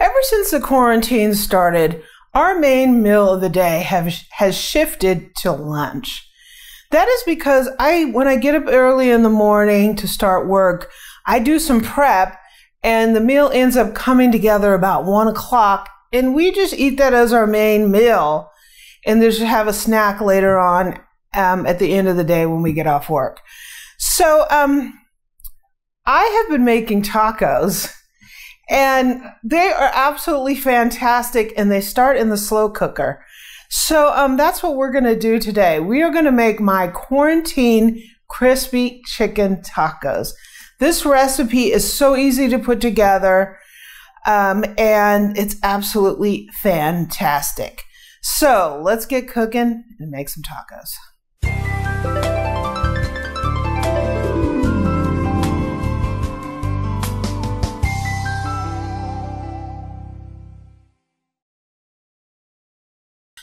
Ever since the quarantine started, our main meal of the day has shifted to lunch. That is because when I get up early in the morning to start work, I do some prep and the meal ends up coming together about 1 o'clock, and we just eat that as our main meal and then have a snack later on at the end of the day when we get off work. So I have been making tacos and they are absolutely fantastic, and they start in the slow cooker. So that's what we're gonna do today. We are gonna make my quarantine crispy chicken tacos. This recipe is so easy to put together and it's absolutely fantastic. So let's get cooking and make some tacos.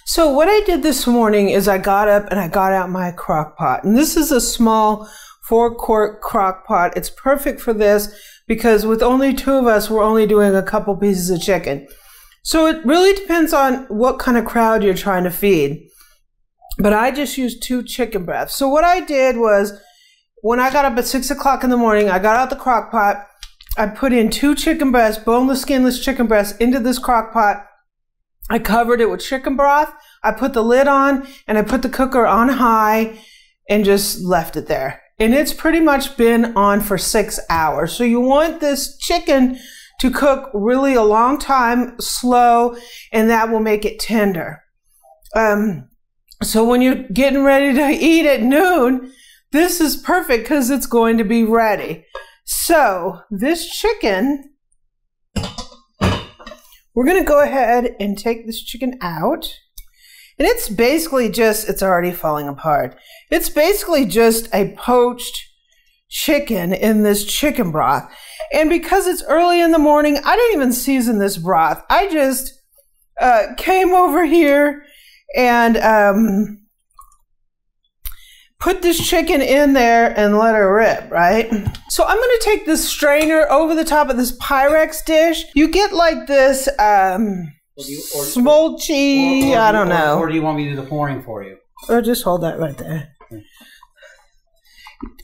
So what I did this morning is I got up and I got out my crock pot. And this is a small 4-quart crock pot. It's perfect for this because with only two of us, we're only doing a couple pieces of chicken. So it really depends on what kind of crowd you're trying to feed. But I just used 2 chicken breasts. So what I did was when I got up at 6 o'clock in the morning, I got out the crock pot. I put in 2 chicken breasts, boneless, skinless chicken breasts into this crock pot. I covered it with chicken broth. I put the lid on and I put the cooker on high and just left it there. And it's pretty much been on for 6 hours. So you want this chicken to cook really a long time, slow, and that will make it tender. So when you're getting ready to eat at noon, this is perfect because it's going to be ready. So this chicken, we're gonna go ahead and take this chicken out. And it's basically just, it's already falling apart. It's basically just a poached chicken in this chicken broth. And because it's early in the morning, I didn't even season this broth. I just came over here and put this chicken in there and let her rip, right? So I'm gonna take this strainer over the top of this Pyrex dish. You get like this, smolchy, I don't know. Or do you want me to do the pouring for you? Or just hold that right there. Okay.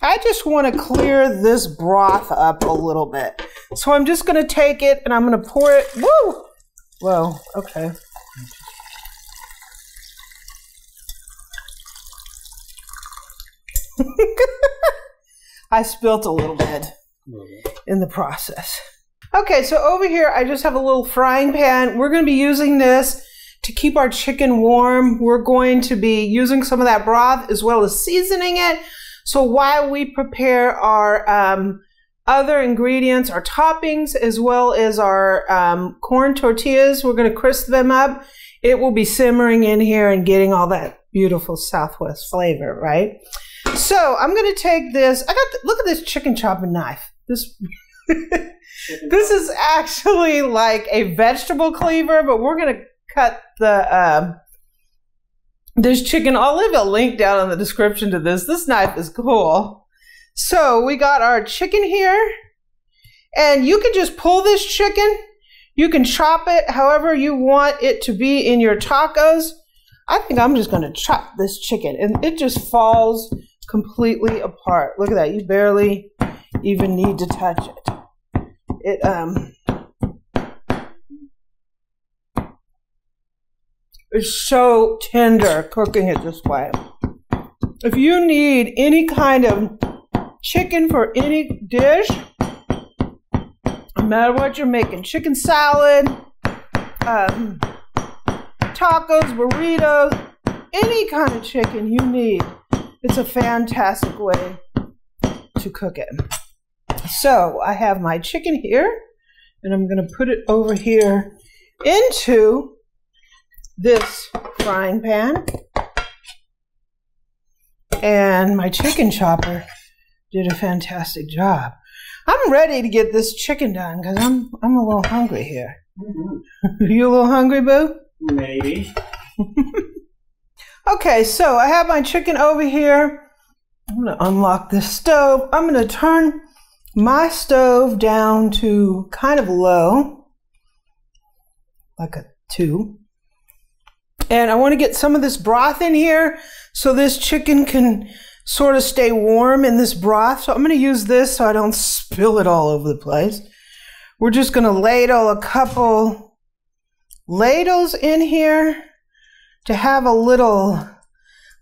I just want to clear this broth up a little bit. So I'm just going to take it and I'm going to pour it. Woo! Whoa, okay. I spilt a little bit in the process. Okay, so over here, I just have a little frying pan. We're going to be using this to keep our chicken warm. We're going to be using some of that broth as well as seasoning it. So while we prepare our other ingredients, our toppings, as well as our corn tortillas, we're going to crisp them up. It will be simmering in here and getting all that beautiful Southwest flavor, right? So I'm going to take this. Look at this chicken chopping knife. This is actually like a vegetable cleaver, but we're going to cut the this chicken. I'll leave a link down in the description to this. This knife is cool. So we got our chicken here, and you can just pull this chicken. You can chop it however you want it to be in your tacos. I think I'm just going to chop this chicken, and it just falls completely apart. Look at that. You barely even need to touch it. It is so tender cooking it this way. If you need any kind of chicken for any dish, no matter what you're making, chicken salad, tacos, burritos, any kind of chicken you need, it's a fantastic way to cook it. So I have my chicken here, and I'm going to put it over here into this frying pan. And my chicken chopper did a fantastic job. I'm ready to get this chicken done because I'm a little hungry here. Mm-hmm. You a little hungry, boo? Maybe. Okay, so I have my chicken over here. I'm going to unlock this stove. I'm going to turn my stove down to kind of low like a 2. And I want to get some of this broth in here so this chicken can sort of stay warm in this broth. So I'm going to use this so I don't spill it all over the place. We're just going to ladle a couple ladles in here to have a little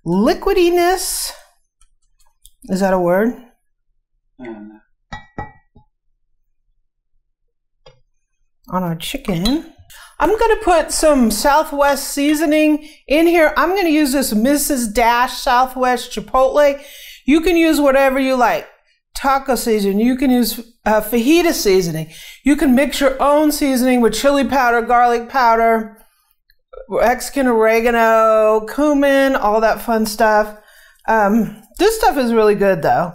liquidiness. Is that a word? On our chicken. I'm going to put some Southwest seasoning in here. I'm going to use this Mrs. Dash Southwest Chipotle. You can use whatever you like. Taco seasoning. You can use fajita seasoning. You can mix your own seasoning with chili powder, garlic powder, Mexican oregano, cumin, all that fun stuff. This stuff is really good though.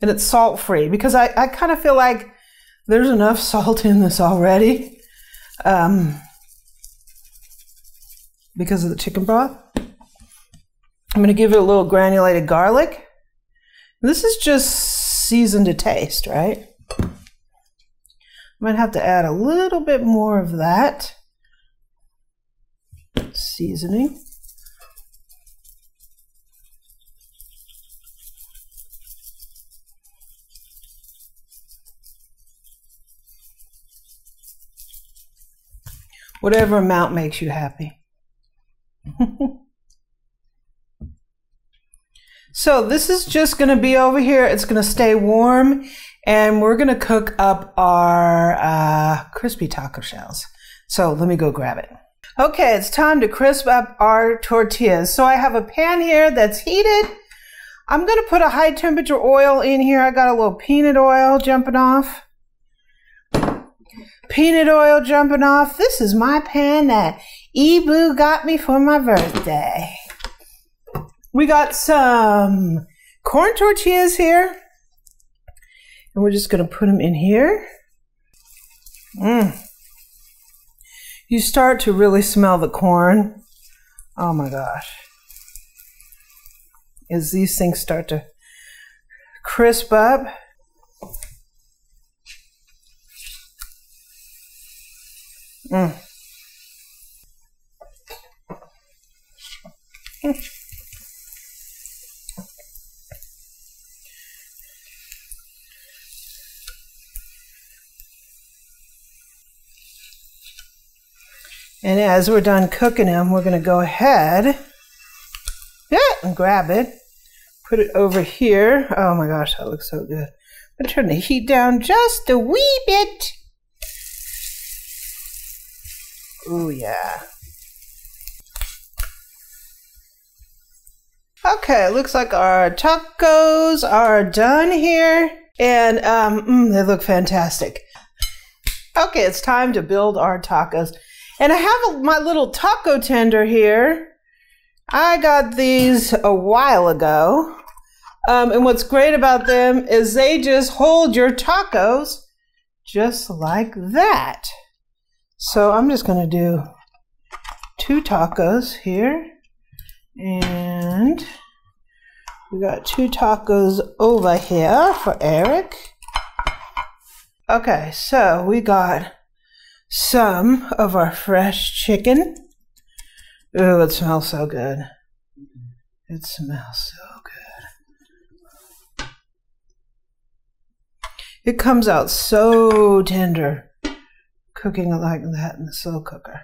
And it's salt free because I kind of feel like there's enough salt in this already. Because of the chicken broth. I'm going to give it a little granulated garlic. This is just seasoned to taste, right? Might have to add a little bit more of that seasoning. Whatever amount makes you happy. So this is just going to be over here. It's going to stay warm and we're going to cook up our crispy taco shells. So let me go grab it. Okay, it's time to crisp up our tortillas. So I have a pan here that's heated. I'm going to put a high temperature oil in here. I got a little peanut oil jumping off. Peanut oil jumping off. This is my pan that Ebu got me for my birthday. We got some corn tortillas here. And we're just going to put them in here. You start to really smell the corn. Oh my gosh. As these things start to crisp up. And as we're done cooking them, we're going to go ahead and grab it, put it over here. Oh my gosh, that looks so good. I'm going to turn the heat down just a wee bit. Ooh, yeah. Okay, it looks like our tacos are done here. And they look fantastic. Okay, it's time to build our tacos. And I have my little taco tender here. I got these a while ago. And what's great about them is they just hold your tacos just like that. So I'm just going to do 2 tacos here, and we got 2 tacos over here for Eric. Okay, so we got some of our fresh chicken. Ooh, it smells so good. It smells so good. It comes out so tender. Cooking like that in the slow cooker.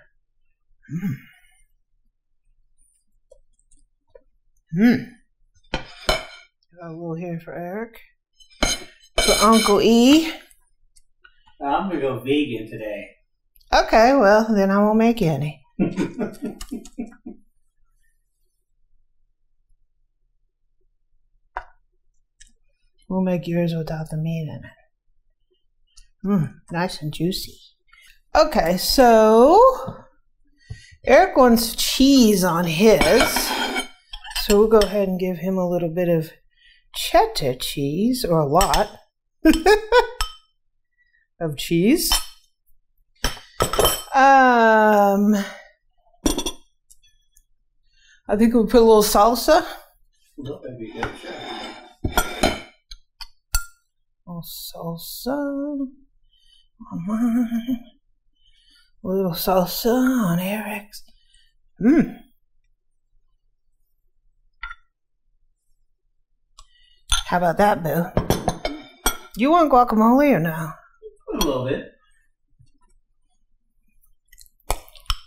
Got a little here for Eric. For Uncle E. I'm gonna go vegan today. Okay, well then I won't make any. We'll make yours without the meat in it. Nice and juicy. Okay, so Eric wants cheese on his, so we'll go ahead and give him a little bit of cheddar cheese, or a lot of cheese. I think we'll put a little salsa. A little salsa. A little salsa on Pyrex. Mmm. How about that, Boo? You want guacamole or no? A little bit.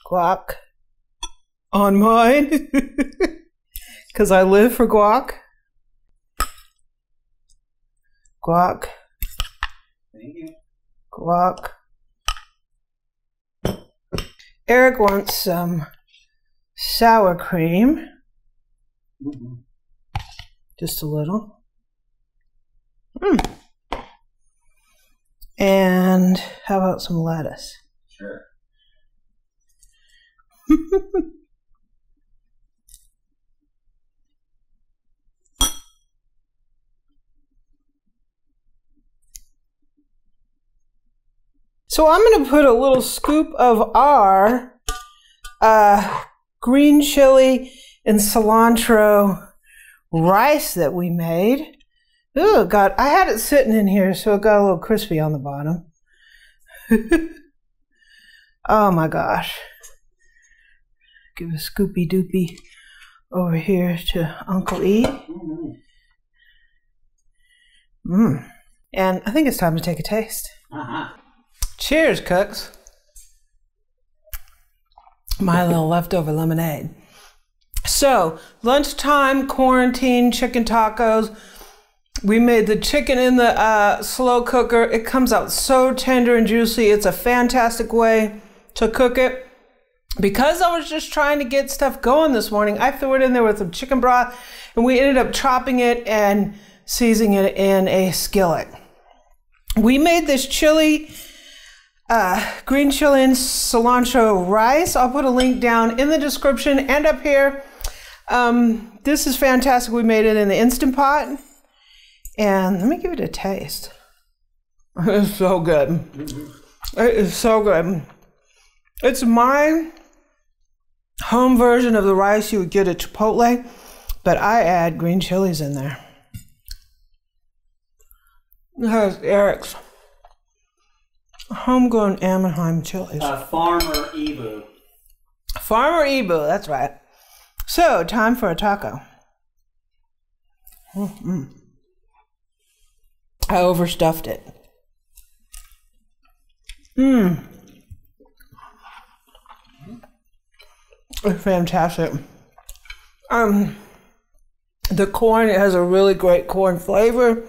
Guac on mine. Because I live for guac. Guac. Thank you. Guac. Eric wants some sour cream. Mm-hmm. Just a little. Mm. And how about some lettuce? Sure. So I'm going to put a little scoop of our green chili and cilantro rice that we made. Oh God, I had it sitting in here, so it got a little crispy on the bottom. Oh my gosh. Give a scoopy doopy over here to Uncle E. Mmm. And I think it's time to take a taste. Uh-huh. Cheers, cooks. My little leftover lemonade. So, lunchtime, quarantine, chicken tacos. We made the chicken in the slow cooker. It comes out so tender and juicy. It's a fantastic way to cook it. Because I was just trying to get stuff going this morning, I threw it in there with some chicken broth, and we ended up chopping it and seasoning it in a skillet. We made this chili... green chili and cilantro rice. I'll put a link down in the description and up here. This is fantastic. We made it in the Instant Pot. And let me give it a taste. It's so good. It is so good. It's my home version of the rice you would get at Chipotle, but I add green chilies in there. It has Eric's homegrown Anaheim chilies. Farmer Ebu. Farmer Ebu, that's right. So, time for a taco. Mm-hmm. I overstuffed it. Mmm. It's fantastic. The corn, it has a really great corn flavor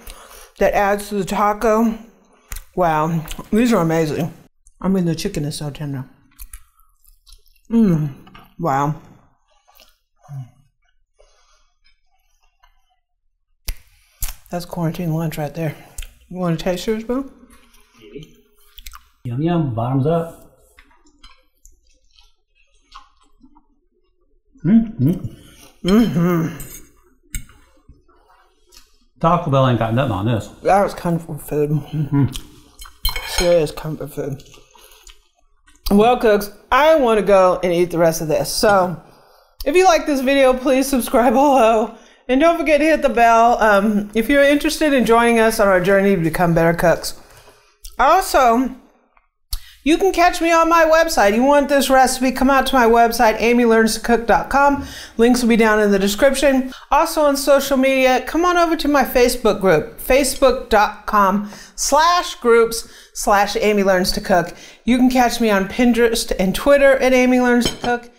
that adds to the taco. Wow, these are amazing. I mean, the chicken is so tender. Mmm, wow. That's quarantine lunch right there. You want to taste yours, Boo? Maybe. Yum, yum, bottoms up. Mm-hmm. Mm-hmm. Taco Bell ain't got nothing on this. That was comfort food. Mm-hmm. Serious comfort food. Well, cooks, I want to go and eat the rest of this. So, if you like this video, please subscribe below. And don't forget to hit the bell if you're interested in joining us on our journey to become better cooks. Also, you can catch me on my website. You want this recipe, come out to my website, amylearnstocook.com. Links will be down in the description. Also on social media, come on over to my Facebook group, facebook.com/groups/amylearnstocook. You can catch me on Pinterest and Twitter at amylearnstocook,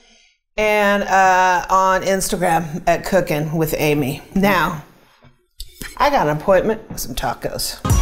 and on Instagram at cooking with Amy. Now, I got an appointment with some tacos.